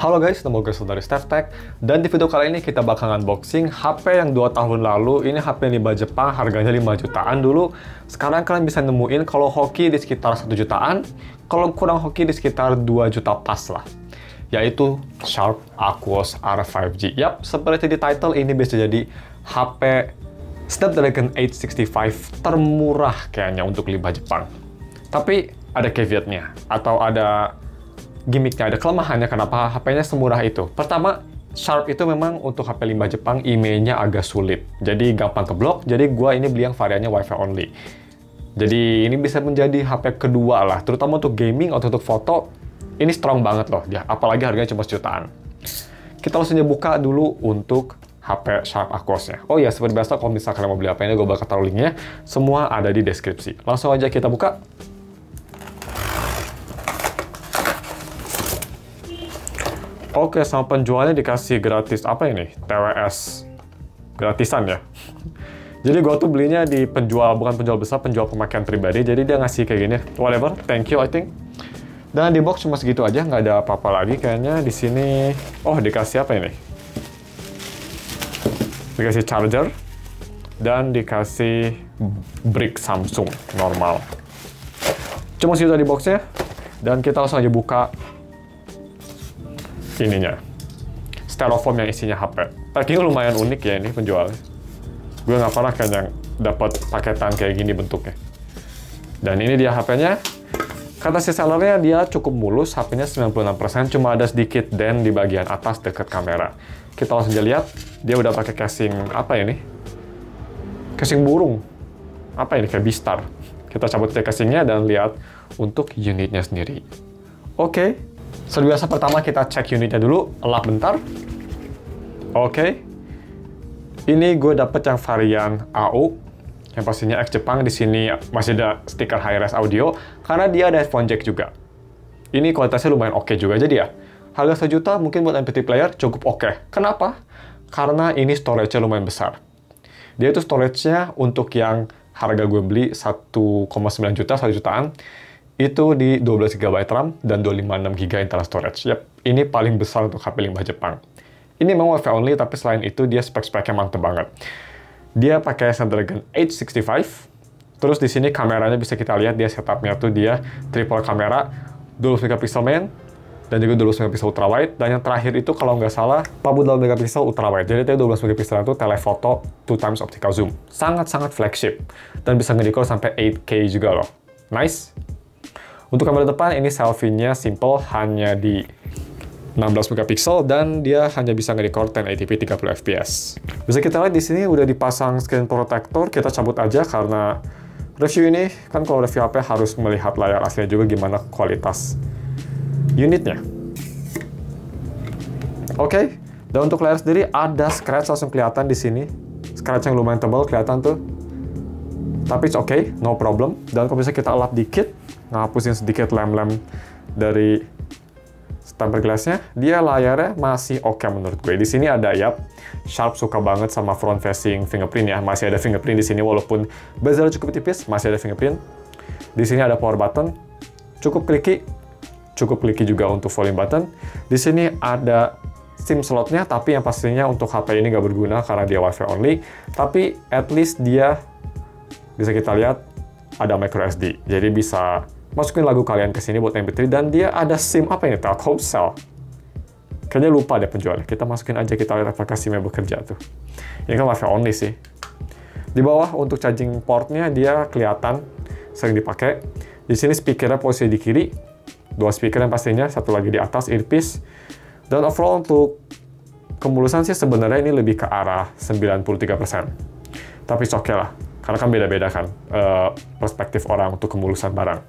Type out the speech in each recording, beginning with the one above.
Halo guys, nama gue dari Steff Tech. Dan di video kali ini kita bakal unboxing HP yang 2 tahun lalu. Ini HP yang dibawa Jepang, harganya 5 jutaan dulu. Sekarang kalian bisa nemuin kalau hoki di sekitar 1 jutaan, kalau kurang hoki di sekitar 2 juta pas lah. Yaitu Sharp Aquos R5G. Yap, seperti di title, ini bisa jadi HP Snapdragon 865 termurah kayaknya untuk limbah Jepang. Tapi ada caveatnya, atau ada gimmicknya, ada kelemahannya kenapa HP-nya semurah itu. Pertama, Sharp itu memang untuk HP limbah Jepang IMEI-nya agak sulit, jadi gampang keblok. Jadi gua ini beli yang variannya WiFi only. Jadi ini bisa menjadi HP kedua lah, terutama untuk gaming atau untuk foto. Ini strong banget loh dia, apalagi harganya cuma sejutaan. Kita langsung buka dulu untuk HP Sharp Aquos-nya. Oh iya, seperti biasa kalau misalkan mau beli HP-nya, gua bakal taruh linknya, semua ada di deskripsi. Langsung aja kita buka. Oke, sama penjualnya dikasih gratis apa ini? TWS gratisan ya. Jadi gue tuh belinya di penjual, bukan penjual besar, penjual pemakaian pribadi. Jadi dia ngasih kayak gini, whatever, thank you I think. Dan di box cuma segitu aja, nggak ada apa-apa lagi kayaknya di sini. Oh, dikasih apa ini? Dikasih charger dan dikasih brick Samsung normal. Cuma segitu di boxnya. Dan kita langsung aja buka ininya, styrofoam yang isinya HP. Packingnya lumayan unik ya ini penjualnya. Gue nggak pernah kayaknya dapat paketan kayak gini bentuknya. Dan ini dia HP-nya. Kata si sellernya dia cukup mulus, HP-nya 96%, cuma ada sedikit dent di bagian atas dekat kamera. Kita langsung aja lihat, dia udah pakai casing apa ini? Casing burung. Apa ini, kayak Bistar. Kita cabut aja casingnya dan lihat untuk unitnya sendiri. Oke. Seperti biasa, pertama kita cek unitnya dulu, elap bentar. Oke. Ini gue dapet yang varian AU, yang pastinya X Jepang. Di sini masih ada stiker high-res audio, karena dia ada headphone jack juga. Ini kualitasnya lumayan oke juga, jadi ya, harga 1 juta mungkin buat MP3 player cukup oke. Kenapa? Karena ini storage-nya lumayan besar. Dia itu storage-nya untuk yang harga gue beli 1,9 juta, 1 jutaan. Itu di 12 GB RAM dan 256 GB internal storage. Yap, ini paling besar untuk HP limbah Jepang. Ini memang WiFi only, tapi selain itu dia spek-speknya mantep banget. Dia pakai Snapdragon 865. Terus di sini kameranya bisa kita lihat, dia setupnya tuh dia triple kamera, 12 MP main dan juga 12 MP ultra wide. Dan yang terakhir itu kalau nggak salah 48 MP ultra wide. Jadi 12 MP itu telefoto 2x optical zoom. Sangat-sangat flagship dan bisa ngedekor sampai 8K juga loh. Nice. Untuk kamera depan, ini selfie-nya simple, hanya di 16 MP dan dia hanya bisa nge-record 1080p 30fps. Bisa kita lihat di sini udah dipasang screen protector, kita cabut aja karena review ini kan kalau review HP harus melihat layar aslinya juga gimana kualitas unitnya. Oke, dan untuk layar sendiri ada scratch langsung kelihatan di sini. Scratch yang lumayan tebal kelihatan tuh. Tapi it's okay, no problem. Dan kalau bisa kita elap dikit, ngapusin sedikit lem-lem dari tempered glass-nya, dia layarnya masih oke menurut gue. Di sini ada, yap, Sharp suka banget sama front facing fingerprint ya. Masih ada fingerprint di sini walaupun bezel cukup tipis, masih ada fingerprint. Di sini ada power button, cukup clicky juga untuk volume button. Di sini ada SIM slot-nya, tapi yang pastinya untuk HP ini nggak berguna karena dia WiFi only. Tapi at least dia bisa kita lihat ada micro SD, jadi bisa masukin lagu kalian ke sini buat MP3. Dan dia ada SIM apa ini, Telkomsel. Kayaknya lupa deh penjualnya. Kita masukin aja, kita lihat apakah SIM-nya bekerja tuh. Ini kan WiFi only sih. Di bawah untuk charging portnya dia kelihatan sering dipakai. Di sini speakernya posisi di kiri, 2 speaker yang pastinya, satu lagi di atas earpiece. Dan overall untuk kemulusan sih sebenarnya ini lebih ke arah 93%. Tapi oke lah. Karena kan beda-beda kan perspektif orang untuk kemulusan barang.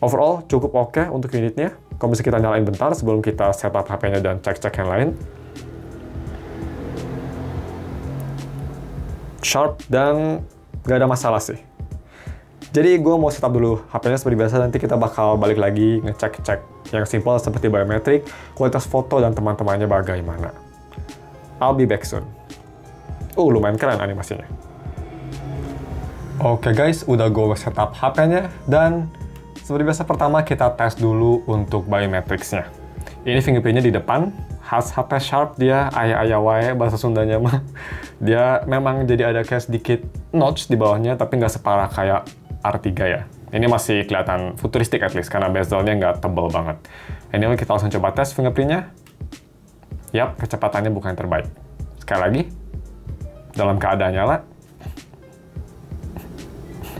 Overall cukup oke untuk unitnya. Kalau bisa kita nyalain bentar sebelum kita setup HP-nya dan cek-cek yang lain. Sharp dan nggak ada masalah sih. Jadi gue mau setup dulu HP-nya seperti biasa. Nanti kita bakal balik lagi ngecek-cek yang simple seperti biometrik, kualitas foto dan teman-temannya bagaimana. I'll be back soon. Lumayan keren animasinya. Oke guys, udah gue setup HP-nya dan seperti biasa pertama kita tes dulu untuk biometrics-nya. Ini fingerprint-nya di depan, khas HP Sharp dia ayah-ayah bahasa Sundanya mah. Dia memang jadi ada kayak sedikit notch di bawahnya tapi nggak separah kayak R3 ya. Ini masih kelihatan futuristik at least karena bezelnya nggak tebal banget. Anyway, kita langsung coba tes fingerprint-nya. Yap, kecepatannya bukan yang terbaik. Sekali lagi, dalam keadaan nyala.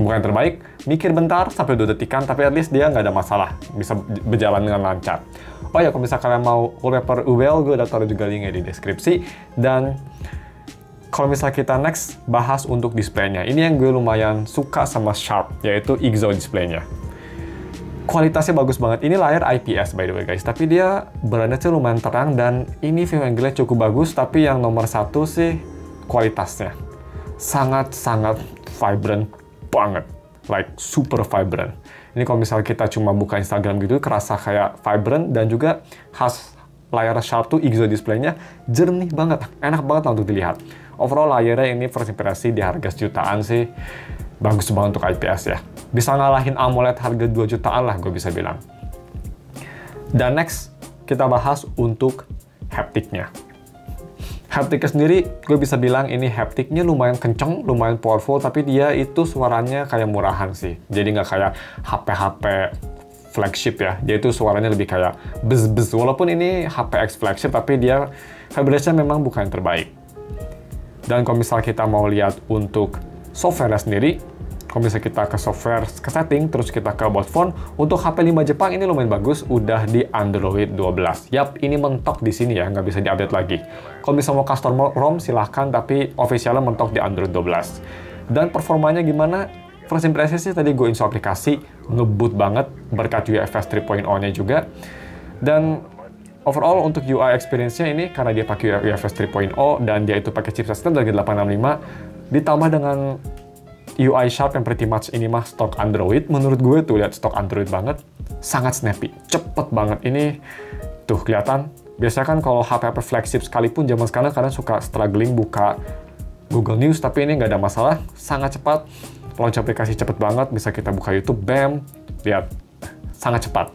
Bukan terbaik, mikir bentar sampai 2 detikan, tapi at least dia nggak ada masalah, bisa berjalan dengan lancar. Oh ya, kalau bisa kalian mau wallpaper UWL, gue udah taruh juga linknya di deskripsi. Dan kalau misalnya kita next bahas untuk displaynya, ini yang gue lumayan suka sama Sharp, yaitu IGZO displaynya. Kualitasnya bagus banget, ini layar IPS by the way guys, tapi dia beranda sih lumayan terang dan ini view angle-nya cukup bagus, tapi yang nomor 1 sih kualitasnya. Sangat-sangat vibrant banget, like super vibrant. Ini kalau misalnya kita cuma buka Instagram gitu, kerasa kayak vibrant dan juga khas layar Sharp tuh IGZO display-nya jernih banget, enak banget untuk dilihat. Overall layarnya ini first impression di harga sejutaan sih, bagus banget untuk IPS ya. Bisa ngalahin AMOLED harga 2 jutaan lah gue bisa bilang. Dan next, kita bahas untuk haptiknya. Haptiknya sendiri, gue bisa bilang ini haptiknya lumayan kenceng, lumayan powerful, tapi dia itu suaranya kayak murahan sih. Jadi nggak kayak HP-HP flagship ya, dia itu suaranya lebih kayak bez-bez. Walaupun ini HPX flagship, tapi dia vibration-nya memang bukan yang terbaik. Dan kalau misal kita mau lihat untuk software-nya sendiri, kalau misalnya kita ke software, ke setting, terus kita ke about phone, untuk HP 5 Jepang ini lumayan bagus, udah di Android 12. Yap, ini mentok di sini ya, nggak bisa diupdate lagi. Kalau misalnya mau custom ROM, silahkan, tapi officialnya mentok di Android 12. Dan performanya gimana? First impression sih tadi gue install aplikasi, ngebut banget, berkat UFS 3.0-nya juga. Dan overall untuk UI experience-nya ini, karena dia pakai UFS 3.0, dan dia itu pakai chipset Snapdragon 865, ditambah dengan UI Sharp yang pretty much ini mah stok Android, menurut gue tuh lihat stok Android banget, sangat snappy, cepet banget ini tuh kelihatan. Biasanya kan kalau HP-HP flagship sekalipun zaman sekarang kadang suka struggling buka Google News, tapi ini nggak ada masalah, sangat cepat, launch aplikasi cepet banget, bisa kita buka YouTube, bam, lihat, sangat cepat.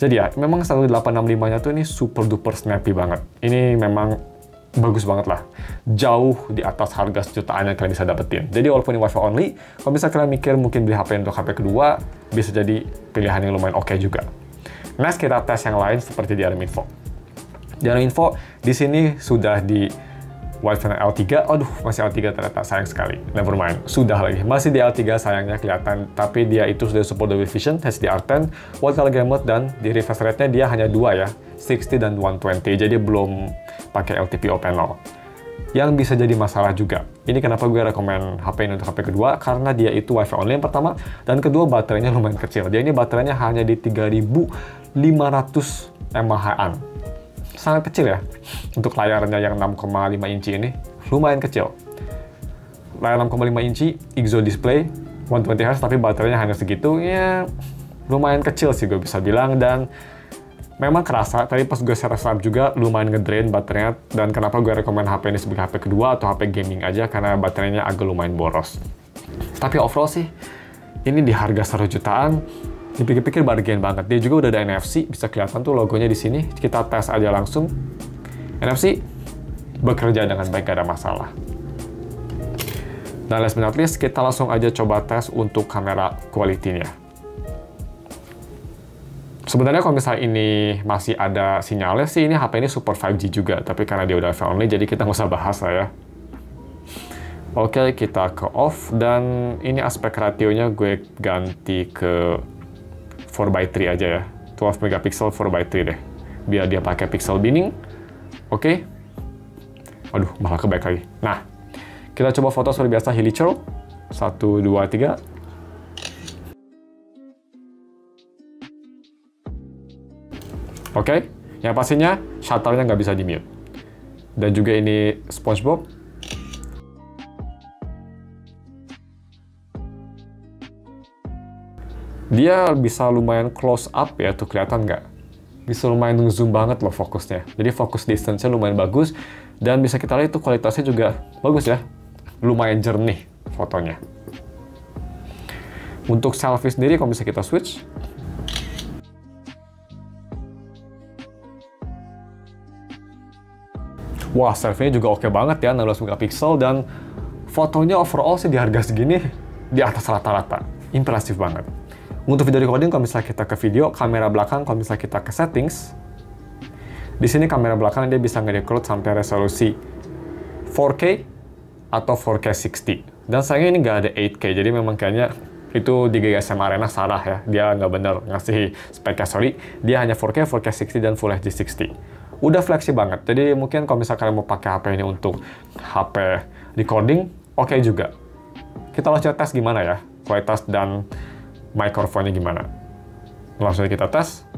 Jadi ya, memang 865-nya tuh ini super duper snappy banget, ini memang bagus banget lah, jauh di atas harga sejutaan yang kalian bisa dapetin. Jadi walaupun ini wifi only, kalau bisa kalian mikir mungkin beli HP untuk HP kedua, bisa jadi pilihan yang lumayan oke juga. Next kita tes yang lain seperti di DRM Info. DRM Info di sini sudah di wifi L3, aduh masih L3 ternyata, sayang sekali, nevermind, sudah lagi, masih di L3 sayangnya kelihatan, tapi dia itu sudah support double vision, HDR10, wide color gamut, dan di refresh rate-nya dia hanya 2 ya, 60 dan 120, jadi belum pakai LTPO panel. Yang bisa jadi masalah juga, ini kenapa gue rekomen HP ini untuk HP kedua, karena dia itu wifi only yang pertama, dan kedua baterainya lumayan kecil. Dia ini baterainya hanya di 3500 mAh-an, sangat kecil ya, untuk layarnya yang 6,5 inci ini, lumayan kecil. Layar 6,5 inci, IGZO display, 120Hz, tapi baterainya hanya segitu, ya lumayan kecil sih gue bisa bilang, dan memang kerasa, tadi pas gue setup juga lumayan ngedrain baterainya, dan kenapa gue rekomen HP ini sebagai HP kedua atau HP gaming aja, karena baterainya agak lumayan boros. Tapi overall sih, ini di harga 1 jutaan, dipikir-pikir bargain banget. Dia juga udah ada NFC, bisa kelihatan tuh logonya di sini. Kita tes aja langsung. NFC bekerja dengan baik, gak ada masalah. Dan last but not least, kita langsung aja coba tes untuk kamera quality-nya. Sebenarnya kalau misalnya ini masih ada sinyalnya sih, ini HP ini support 5G juga, tapi karena dia udah only jadi kita nggak usah bahas lah ya. Oke, kita ke off, dan ini aspek rationya gue ganti ke 4:3 aja ya, 12 megapiksel 4:3 deh, biar dia pakai pixel binning. Oke, aduh malah kebaik lagi. Nah, kita coba foto seperti biasa, hilichurl 1, 2, 3. Oke, yang pastinya shutternya nggak bisa di-mute. Dan juga ini SpongeBob. Dia bisa lumayan close up ya, tuh kelihatan nggak? Bisa lumayan nge-zoom banget loh fokusnya. Jadi fokus distance-nya lumayan bagus. Dan bisa kita lihat itu kualitasnya juga bagus ya. Lumayan jernih fotonya. Untuk selfie sendiri, kalau bisa kita switch. Wah, selfie-nya juga oke banget ya, 16 MP, dan fotonya overall sih di harga segini di atas rata-rata. Impresif banget. Untuk video recording, kalau misalnya kita ke video, kamera belakang, kalau misalnya kita ke settings, di sini kamera belakang dia bisa nge-record sampai resolusi 4K atau 4K 60. Dan sayangnya ini nggak ada 8K, jadi memang kayaknya itu di GSMArena salah ya, dia nggak bener ngasih speknya, sorry. Dia hanya 4K, 4K 60, dan Full HD 60. Udah fleksi banget, jadi mungkin kalau misalnya kalian mau pakai HP ini untuk HP recording, oke juga. Kita langsung tes gimana ya, kualitas dan mikrofonnya gimana. Langsung kita tes.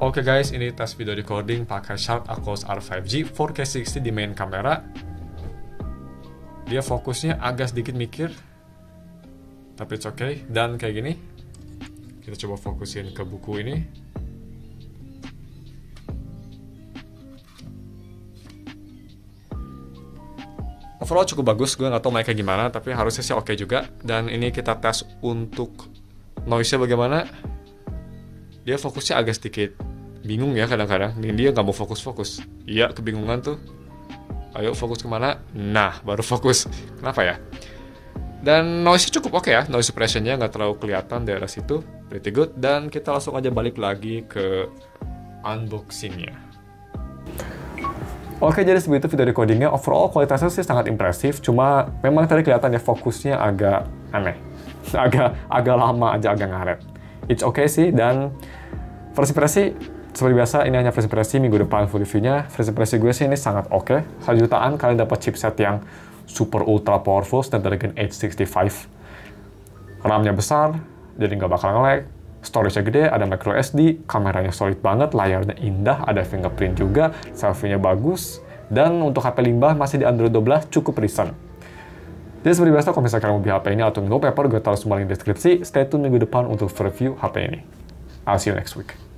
Oke guys, ini tes video recording pakai Sharp Aquos R5G 4K 60 di main kamera. Dia fokusnya agak sedikit mikir, tapi it's okay. Dan kayak gini, kita coba fokusin ke buku ini. Overall cukup bagus, gue nggak tahu mic-nya gimana, tapi harusnya sih oke juga. Dan ini kita tes untuk noise-nya bagaimana. Dia fokusnya agak sedikit bingung ya kadang-kadang. Ini dia nggak mau fokus-fokus. Iya, kebingungan tuh. Ayo fokus kemana? Nah, baru fokus. Kenapa ya? Dan noise cukup oke ya, noise suppression-nya nggak terlalu kelihatan daerah situ, pretty good. Dan kita langsung aja balik lagi ke unboxing-nya. Oke, jadi segitu video recording-nya. Overall kualitasnya sih sangat impresif, cuma memang tadi kelihatan ya fokusnya agak aneh, agak lama aja, agak ngaret. It's okay sih, dan versi-versi seperti biasa, ini hanya versi-versi, minggu depan full review-nya. Versi-versi gue sih ini sangat oke, 1 jutaan kalian dapat chipset yang super ultra powerful, Snapdragon 865. RAM-nya besar, jadi nggak bakal nge-lag. Storage-nya gede, ada micro SD, kameranya solid banget, layarnya indah, ada fingerprint juga, selfie-nya bagus. Dan untuk HP limbah masih di Android 12, cukup recent. Jadi seperti biasa, kalau misalnya kalian mau beli HP ini atau nunggu paper, gue taruh semua link di deskripsi. Stay tune minggu depan untuk review HP ini. I'll see you next week.